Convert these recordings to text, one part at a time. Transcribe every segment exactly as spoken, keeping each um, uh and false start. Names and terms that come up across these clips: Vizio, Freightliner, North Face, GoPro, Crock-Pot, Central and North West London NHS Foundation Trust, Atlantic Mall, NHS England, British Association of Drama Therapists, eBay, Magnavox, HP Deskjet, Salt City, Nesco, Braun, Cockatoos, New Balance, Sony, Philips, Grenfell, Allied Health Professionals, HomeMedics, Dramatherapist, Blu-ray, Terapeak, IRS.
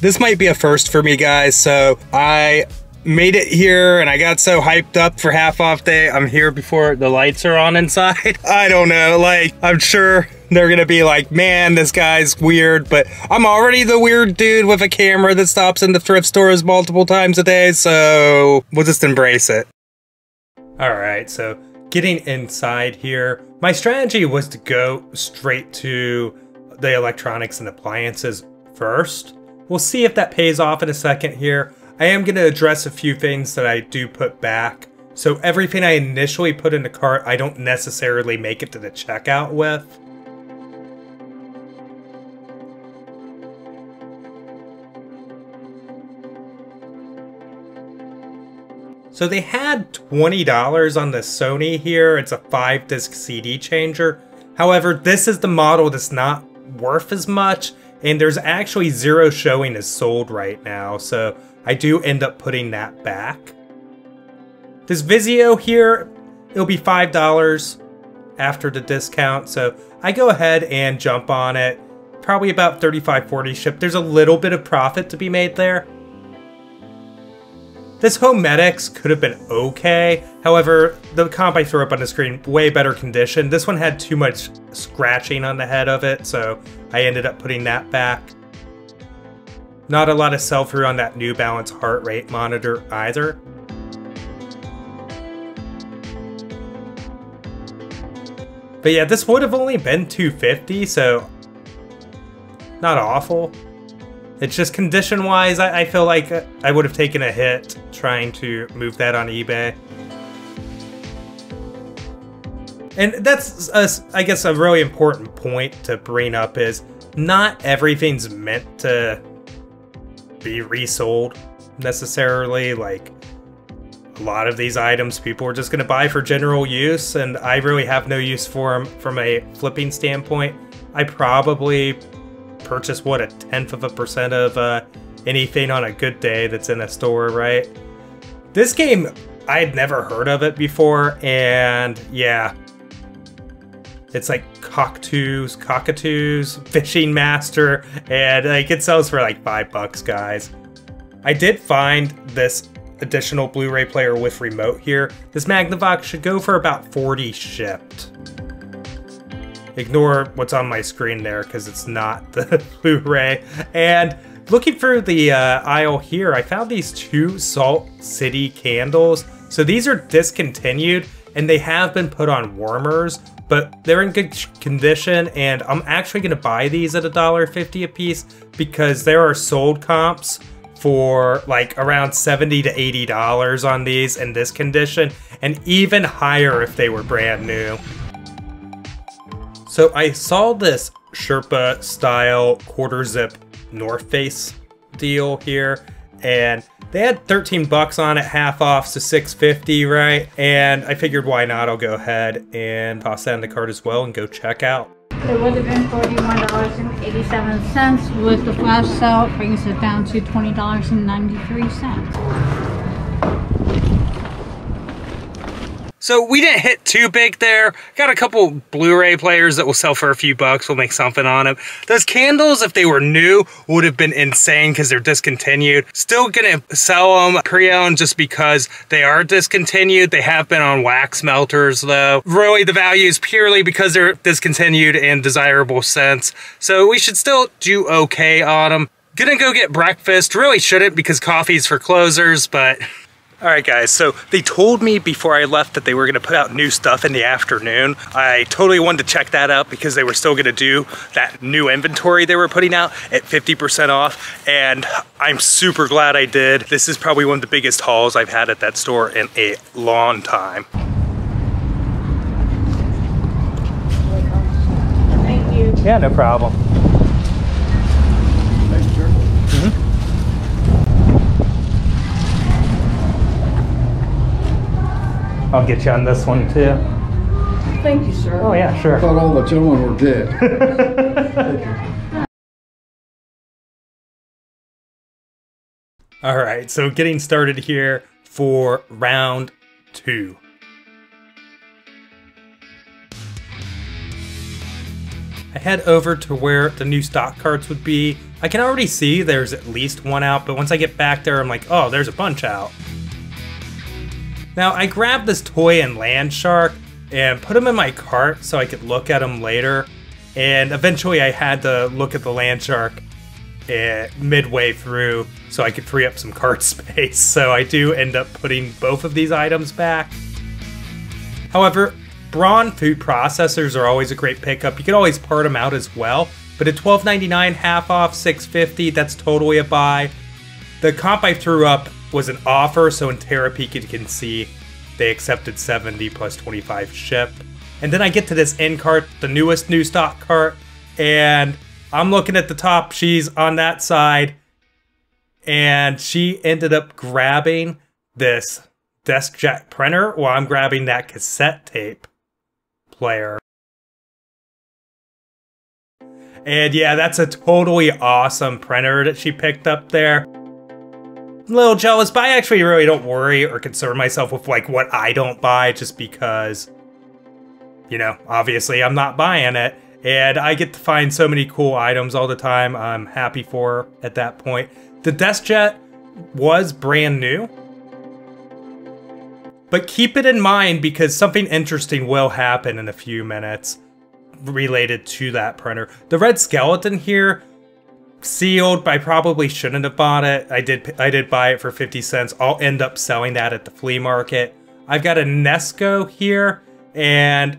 This might be a first for me, guys. So I made it here and I got so hyped up for half off day. I'm here before the lights are on inside. I don't know, like, I'm sure they're gonna be like, man, this guy's weird, but I'm already the weird dude with a camera that stops into thrift stores multiple times a day, so we'll just embrace it. All right, so getting inside here, my strategy was to go straight to the electronics and appliances first. We'll see if that pays off in a second here. I am gonna address a few things that I do put back. So everything I initially put in the cart, I don't necessarily make it to the checkout with. So they had twenty dollars on the Sony here. It's a five disc C D changer. However, this is the model that's not worth as much, and there's actually zero showing as sold right now. So I do end up putting that back. This Vizio here, it'll be five dollars after the discount. So I go ahead and jump on it. Probably about thirty-five, forty shipped. There's a little bit of profit to be made there. This HomeMedics could have been okay. However, the comp I threw up on the screen, way better condition. This one had too much scratching on the head of it, so I ended up putting that back. Not a lot of sell-through on that New Balance heart rate monitor either. But yeah, this would have only been two fifty, so not awful. It's just condition-wise, I, I feel like I would have taken a hit trying to move that on eBay. And that's, a, I guess, a really important point to bring up is not everything's meant to be resold necessarily. Like, a lot of these items people are just gonna buy for general use, and I really have no use for them from a flipping standpoint. I probably purchase what, a tenth of a percent of uh, anything on a good day that's in a store, right? This game, I had never heard of it before, and yeah, it's like Cockatoos, Cockatoos, Fishing Master, and like it sells for like five bucks, guys. I did find this additional Blu-ray player with remote here. This Magnavox should go for about forty shipped. Ignore what's on my screen there because it's not the Blu-ray. And looking through the uh, aisle here, I found these two Salt City candles. So these are discontinued and they have been put on warmers, but they're in good condition, and I'm actually gonna buy these at a dollar fifty a piece because there are sold comps for like around seventy to eighty dollars on these in this condition, and even higher if they were brand new. So I saw this Sherpa style quarter zip North Face deal here, and they had thirteen bucks on it, half off, so six fifty, right? And I figured, why not? I'll go ahead and toss that in the cart as well and go check out. It would have been forty-one dollars and eighty-seven cents. With the flash sale, it brings it down to twenty dollars and ninety-three cents. So we didn't hit too big there. Got a couple Blu-ray players that will sell for a few bucks. We'll make something on them. Those candles, if they were new, would have been insane because they're discontinued. Still gonna sell them pre-owned just because they are discontinued. They have been on wax melters though. Really, the value is purely because they're discontinued and desirable scents. So we should still do okay on them. Gonna go get breakfast. Really shouldn't because coffee's for closers, but. All right, guys, so they told me before I left that they were gonna put out new stuff in the afternoon. I totally wanted to check that out because they were still gonna do that new inventory they were putting out at fifty percent off, and I'm super glad I did. This is probably one of the biggest hauls I've had at that store in a long time. Thank you. Yeah, no problem. Thanks, sir. Mm-hmm. I'll get you on this one too. Thank you, sir. Oh yeah, sure. I thought all the children were dead. All right, so getting started here for round two. I head over to where the new stock carts would be I can already see there's at least one out, but once I get back there, I'm like, oh, there's a bunch out. Now, I grabbed this toy and land shark and put them in my cart so I could look at them later. And eventually I had to look at the land shark midway through so I could free up some cart space. So I do end up putting both of these items back. However, Braun food processors are always a great pickup. You can always part them out as well. But at twelve ninety-nine, half off, six fifty, that's totally a buy. The comp I threw up was an offer, so in Terapeak you can see they accepted seventy plus twenty-five ship. And then I get to this end cart, the newest new stock cart, and I'm looking at the top, she's on that side, and she ended up grabbing this Deskjet printer while I'm grabbing that cassette tape player. And yeah, that's a totally awesome printer that she picked up there. I'm a little jealous, but I actually really don't worry or concern myself with like what I don't buy, just because, you know, obviously I'm not buying it. And I get to find so many cool items all the time. I'm happy for her at that point. The Deskjet was brand new. But keep it in mind because something interesting will happen in a few minutes related to that printer. The red skeleton here, sealed, but I probably shouldn't have bought it. I did I did buy it for fifty cents. I'll end up selling that at the flea market. I've got a Nesco here, and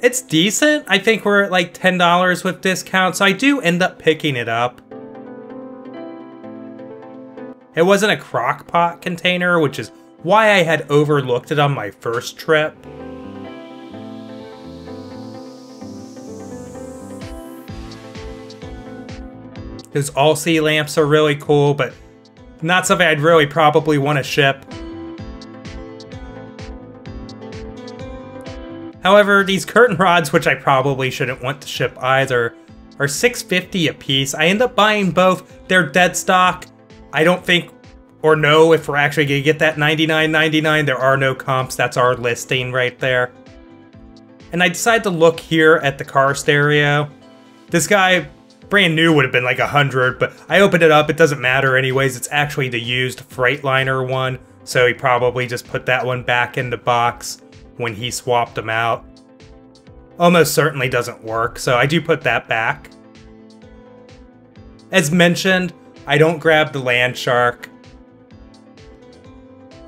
it's decent. I think we're at like ten dollars with discount, so I do end up picking it up. It wasn't a Crock-Pot container, which is why I had overlooked it on my first trip. Those all-see lamps are really cool, but not something I'd really probably want to ship. However, these curtain rods, which I probably shouldn't want to ship either, are six fifty a piece. I end up buying both. They're dead stock. I don't think or know if we're actually going to get that ninety-nine ninety-nine. There are no comps. That's our listing right there. And I decided to look here at the car stereo. This guy, brand new, would have been like a hundred, but I opened it up. It doesn't matter anyways. It's actually the used Freightliner one, so he probably just put that one back in the box when he swapped them out. Almost certainly doesn't work, so I do put that back. As mentioned, I don't grab the land shark.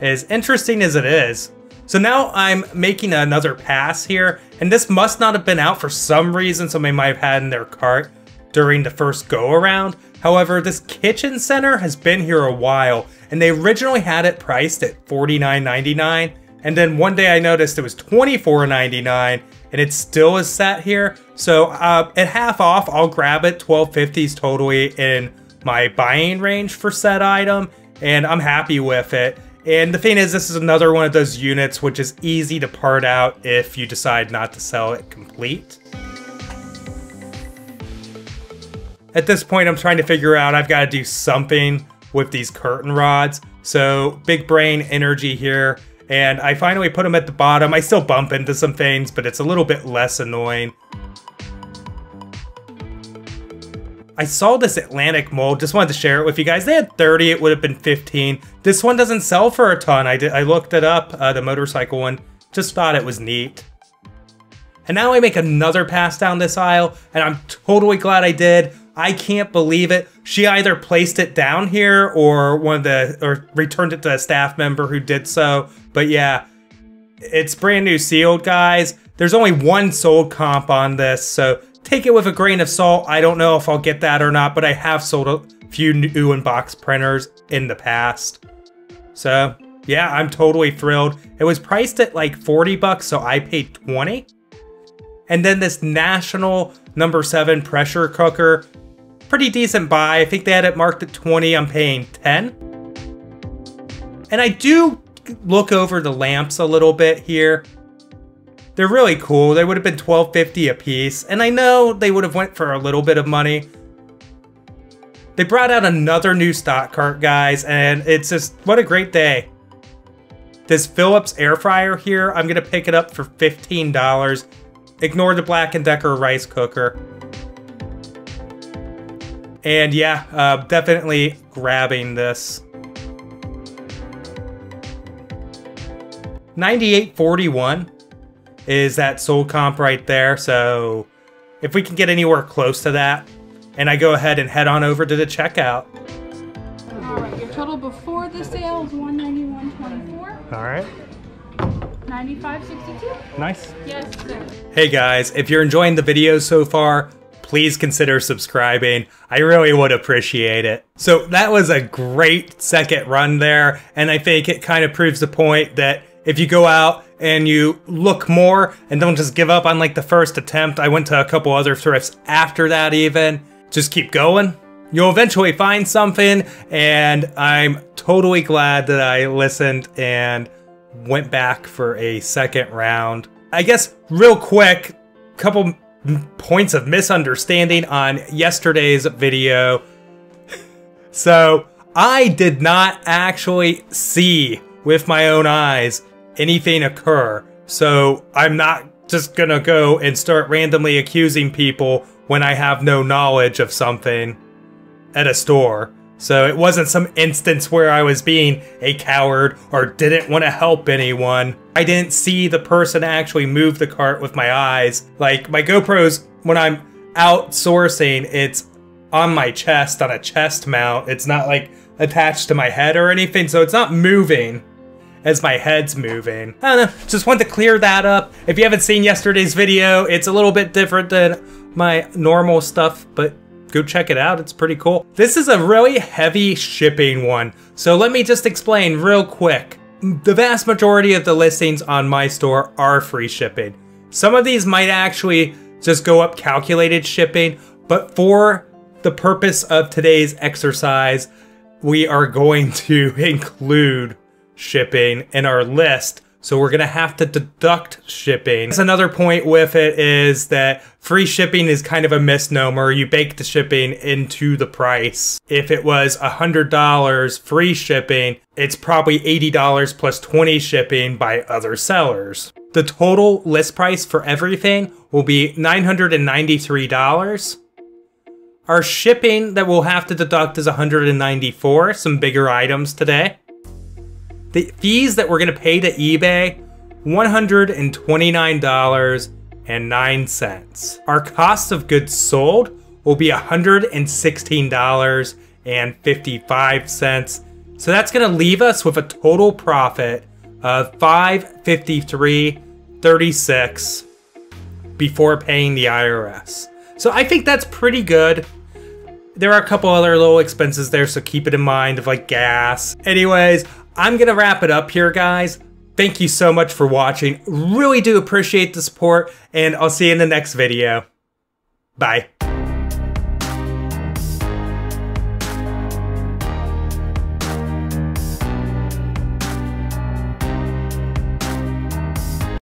As interesting as it is. So now I'm making another pass here, and this must not have been out for some reason somebody might have had in their cart during the first go around. However, this kitchen center has been here a while, and they originally had it priced at forty-nine ninety-nine, and then one day I noticed it was twenty-four ninety-nine, and it still is sat here. So uh, at half off, I'll grab it. twelve fifty is totally in my buying range for said item, and I'm happy with it. And the thing is, this is another one of those units which is easy to part out if you decide not to sell it complete. At this point, I'm trying to figure out I've got to do something with these curtain rods. So big brain energy here. And I finally put them at the bottom. I still bump into some things, but it's a little bit less annoying. I saw this Atlantic Mall, just wanted to share it with you guys. They had thirty, it would have been fifteen. This one doesn't sell for a ton. I, did, I looked it up, uh, the motorcycle one. Just thought it was neat. And now I make another pass down this aisle, and I'm totally glad I did. I can't believe it. She either placed it down here or one of the or returned it to a staff member who did so. But yeah, it's brand new sealed, guys. There's only one sold comp on this, so take it with a grain of salt. I don't know if I'll get that or not, but I have sold a few new in-box printers in the past. So yeah, I'm totally thrilled. It was priced at like forty bucks, so I paid twenty. And then this National number seven pressure cooker, pretty decent buy. I think they had it marked at twenty, I'm paying ten. And I do look over the lamps a little bit here. They're really cool. They would have been twelve fifty a piece, and I know they would have went for a little bit of money. They brought out another new stock cart, guys, and it's just, what a great day. This Philips air fryer here, I'm gonna pick it up for fifteen dollars. Ignore the Black and Decker rice cooker. And yeah, uh, definitely grabbing this. ninety-eight forty-one is that sold comp right there. So if we can get anywhere close to that, and I go ahead and head on over to the checkout. All right, your total before the sale is one ninety-one twenty-four. All right. ninety-five sixty-two. Nice. Yes, sir. Hey guys, if you're enjoying the video so far, please consider subscribing. I really would appreciate it. So that was a great second run there, and I think it kind of proves the point that if you go out and you look more and don't just give up on like the first attempt, I went to a couple other thrifts after that even, just keep going. You'll eventually find something, and I'm totally glad that I listened and went back for a second round. I guess real quick, couple points of misunderstanding on yesterday's video. So I did not actually see with my own eyes anything occur. So I'm not just gonna go and start randomly accusing people when I have no knowledge of something at a store. So it wasn't some instance where I was being a coward or didn't want to help anyone. I didn't see the person actually move the cart with my eyes. Like my GoPros, when I'm outsourcing, it's on my chest, on a chest mount. It's not like attached to my head or anything, so it's not moving as my head's moving. I don't know, just wanted to clear that up. If you haven't seen yesterday's video, it's a little bit different than my normal stuff, but go check it out, it's pretty cool. This is a really heavy shipping one, so let me just explain real quick. The vast majority of the listings on my store are free shipping. Some of these might actually just go up calculated shipping, but for the purpose of today's exercise, we are going to include shipping in our list. So we're gonna have to deduct shipping. That's another point with it, is that free shipping is kind of a misnomer. You bake the shipping into the price. If it was one hundred dollars free shipping, it's probably eighty dollars plus twenty shipping by other sellers. The total list price for everything will be nine hundred ninety-three dollars. Our shipping that we'll have to deduct is one hundred ninety-four dollars, some bigger items today. The fees that we're gonna pay to eBay, one hundred twenty-nine dollars and nine cents. Our cost of goods sold will be one hundred sixteen dollars and fifty-five cents. So that's gonna leave us with a total profit of five hundred fifty-three dollars and thirty-six cents before paying the I R S. So I think that's pretty good. There are a couple other little expenses there, so keep it in mind, of like gas. Anyways, I'm gonna wrap it up here, guys. Thank you so much for watching. Really do appreciate the support, and I'll see you in the next video. Bye.